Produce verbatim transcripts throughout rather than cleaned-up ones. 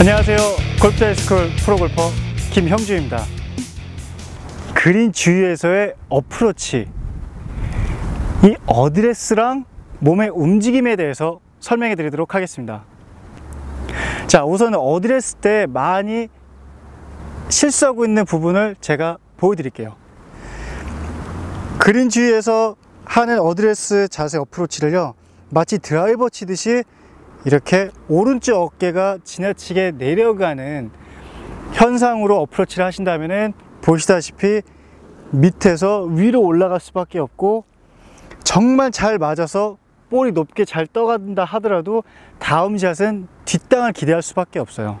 안녕하세요. 골프GD스쿨 프로골퍼 김형주입니다. 그린 주위에서의 어프로치, 이 어드레스랑 몸의 움직임에 대해서 설명해 드리도록 하겠습니다. 자, 우선 어드레스 때 많이 실수하고 있는 부분을 제가 보여드릴게요. 그린 주위에서 하는 어드레스 자세 어프로치를요, 마치 드라이버 치듯이 이렇게 오른쪽 어깨가 지나치게 내려가는 현상으로 어프로치를 하신다면은 보시다시피 밑에서 위로 올라갈 수밖에 없고, 정말 잘 맞아서 볼이 높게 잘 떠간다 하더라도 다음 샷은 뒷땅을 기대할 수밖에 없어요.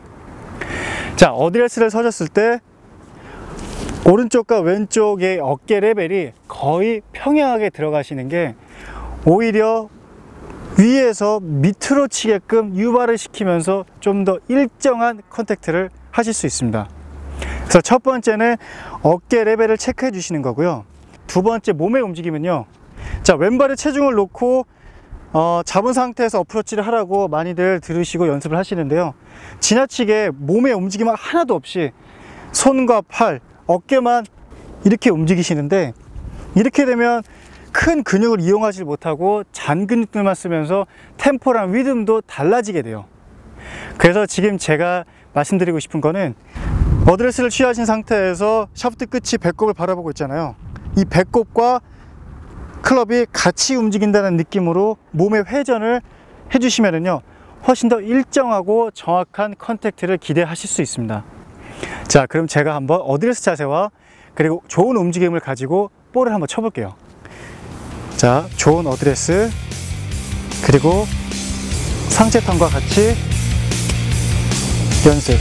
자, 어드레스를 서셨을 때 오른쪽과 왼쪽의 어깨 레벨이 거의 평행하게 들어가시는 게 오히려 위에서 밑으로 치게끔 유발을 시키면서 좀 더 일정한 컨택트를 하실 수 있습니다. 그래서 첫 번째는 어깨 레벨을 체크해 주시는 거고요. 두 번째, 몸의 움직임은요, 자, 왼발에 체중을 놓고 어, 잡은 상태에서 어프로치를 하라고 많이들 들으시고 연습을 하시는데요, 지나치게 몸의 움직임 하나도 없이 손과 팔, 어깨만 이렇게 움직이시는데, 이렇게 되면 큰 근육을 이용하지 못하고 잔 근육들만 쓰면서 템포랑 리듬도 달라지게 돼요. 그래서 지금 제가 말씀드리고 싶은 거는, 어드레스를 취하신 상태에서 샤프트 끝이 배꼽을 바라보고 있잖아요. 이 배꼽과 클럽이 같이 움직인다는 느낌으로 몸의 회전을 해주시면은요, 훨씬 더 일정하고 정확한 컨택트를 기대하실 수 있습니다. 자, 그럼 제가 한번 어드레스 자세와 그리고 좋은 움직임을 가지고 볼을 한번 쳐볼게요. 자, 좋은 어드레스, 그리고 상체턴과 같이 연습,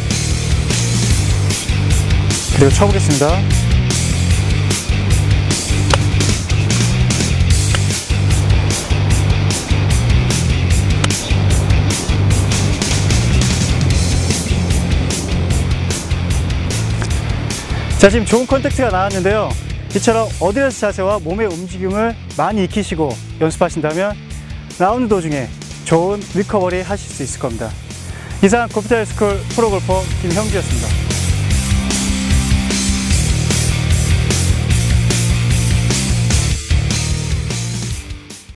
그리고 쳐보겠습니다. 자, 지금 좋은 컨택트가 나왔는데요, 이처럼 어드레스 자세와 몸의 움직임을 많이 익히시고 연습하신다면 라운드 도중에 좋은 리커버리 하실 수 있을 겁니다. 이상 골프GD스쿨 프로골퍼 김형주였습니다.